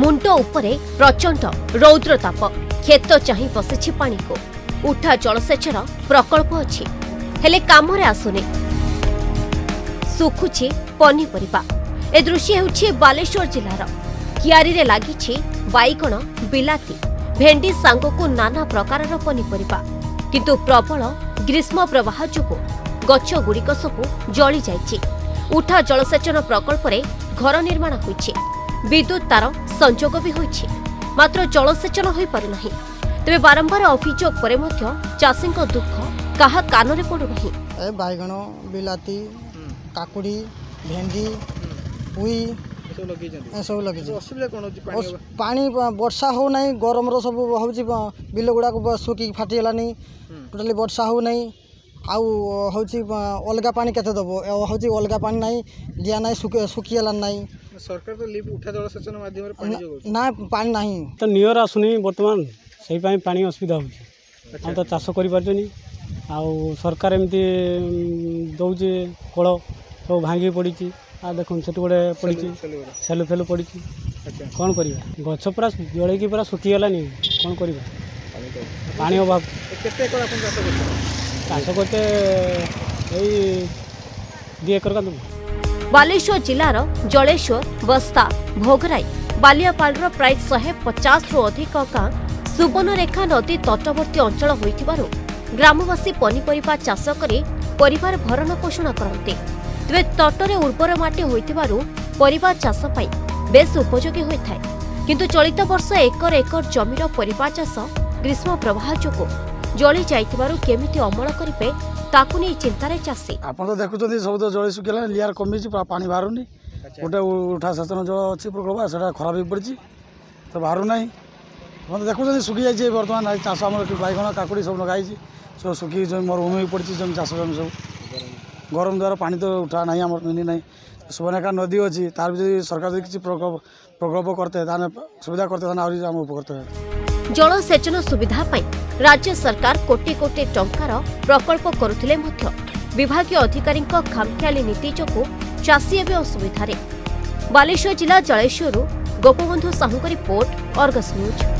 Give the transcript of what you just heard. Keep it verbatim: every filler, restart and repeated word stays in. मुंड उपरे प्रचंड रौद्रताप क्षेत्र चाह बसी पानी को उठा जलसेचन प्रकल्प अच्छी हेले काम आसुने सुखुची पनीपरिबा ए दृश्य हेउछि बालेश्वर जिलार कियारी रे लागिछि बैगण बिलाती भेंडी सांगो को नाना प्रकार पनीपरिबा किंतु प्रबल ग्रीष्म प्रवाह जोगु गछ गुड़िक सबू जली जाइछि। उठा जलसेचन प्रकल्प रे घर निर्माण होइछि, विद्युत तार संजोग भी होइछि, मात्र जलसेचन हो पारु नाही। तेबे बारंबार अभियोग परे मध्य चाषी दुख कहा कान रे पड़ु नाही। ए बैगण बिलाती काकुड़ी भेंडी पुई सब लगे पानी वर्षा हो नहीं, गरम सब हूँ बिल गुड़ा सुखी फाटीगलानी, टोटाली वर्षा हो नहीं। आउ हूँ अलग पानी केते दब हूँ अलग पानी नहीं दिया ना सुखीगलान नहीं। सरकार तो लिप उठा जलसेचन माध्यम पानी ना पानी ना तो नियर आसुनी बर्तमान से पानी असुविधा हो तो चाष कर सरकार एमती दौजे कल सब भांगी पड़ी आ देखो से गोटे पड़ी सेलु फेलु पड़ी कौन कर गच पूरा जल्कि पूरा सुखीगलानी कौन कर पानी अभाव चाष करते दी एकर का। बालेश्वर जिलार जलेश्वर बस्ता भोगराई बालियापाड़ प्राय शहे पचास रु अधिक गाँ सुवर्णरेखा नदी तटवर्ती अंचल हो ग्रामवासी पनीपरिबा चाष करी परिवार भरण पोषण करते। तेबे तटरे उर्वर माटी होइथिबारु परिवार चाष पाई बेस उपयोगी होइथाय, किंतु चलित वर्ष एकर एकर जमीर परिवार चाष ग्रीष्म प्रवाह जोगु जली जाइथिबारु केमिति अमल करिबे ताकु नै चिंतारे चाषी। आपण तो देखुछथि सब तो जली सुखला लियार कमिछि पानी बारुनी गोटे उठा सेचन जल अछि प्रकल्प सेटा खराब हो पड़छि तो बारु नै आपण तो देखुछथि सुखी जाइछि। वर्तमान चाष हमर बैगण काकुड़ी सब लगाइछि सब सुखी जमी मरुभूमि पड़छि जमी चाष जमी सब गरम द्वारा पानी तो उठा नहीं आम मिली नहीं। सुवर्णरेखा नदी अच्छी तार भी सरकार किसी प्रकल्प करते सुविधा करते जलसेचन सुविधा पाई राज्य सरकार कोटी कोटी टंकार प्रकल्प करुथिले मध्य विभागीय अधिकारी खामखियाली नीति जो चाषी एवं असुविधा। बालेश्वर जिला Jaleswar Gopabandhu Sahu report, Argus news.